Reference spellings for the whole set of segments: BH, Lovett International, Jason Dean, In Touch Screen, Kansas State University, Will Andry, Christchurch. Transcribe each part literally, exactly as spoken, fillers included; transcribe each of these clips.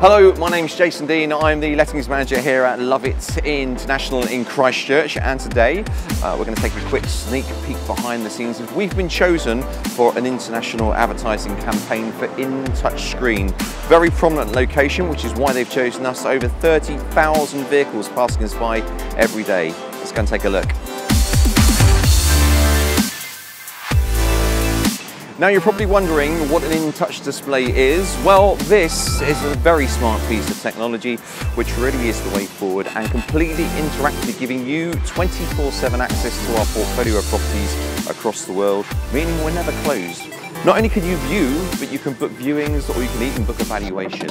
Hello, my name's Jason Dean. I'm the Lettings Manager here at Lovett International in Christchurch, and today uh, we're going to take a quick sneak peek behind the scenes. We've been chosen for an international advertising campaign for In Touch Screen. Very prominent location, which is why they've chosen us. Over thirty thousand vehicles passing us by every day. Let's go and take a look. Now, you're probably wondering what an in-touch display is. Well, this is a very smart piece of technology, which really is the way forward and completely interactive, giving you twenty-four seven access to our portfolio of properties across the world, meaning we're never closed. Not only can you view, but you can book viewings or you can even book a valuation.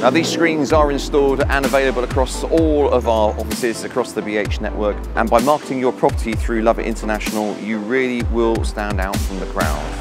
Now, these screens are installed and available across all of our offices across the B H network, and by marketing your property through Lovett International, you really will stand out from the crowd.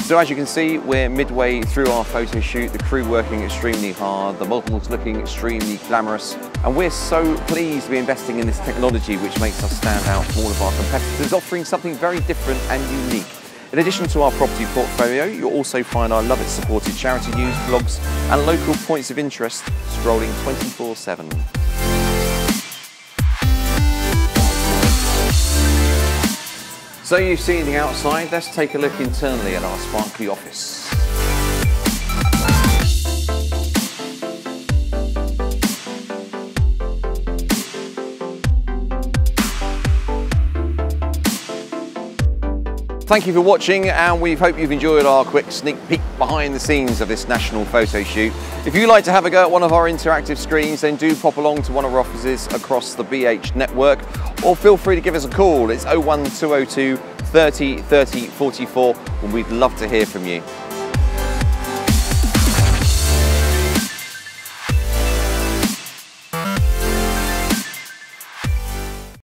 So as you can see, we're midway through our photo shoot, the crew working extremely hard, the models looking extremely glamorous, and we're so pleased to be investing in this technology, which makes us stand out from all of our competitors, offering something very different and unique. In addition to our property portfolio, you'll also find our Lovett-supported charity news, blogs and local points of interest scrolling twenty-four seven. So you've seen the outside, let's take a look internally at our sparkly office. Thank you for watching, and we hope you've enjoyed our quick sneak peek behind the scenes of this national photo shoot. If you'd like to have a go at one of our interactive screens, then do pop along to one of our offices across the B H network, or feel free to give us a call. It's oh one two oh two thirty thirty forty-four, and we'd love to hear from you.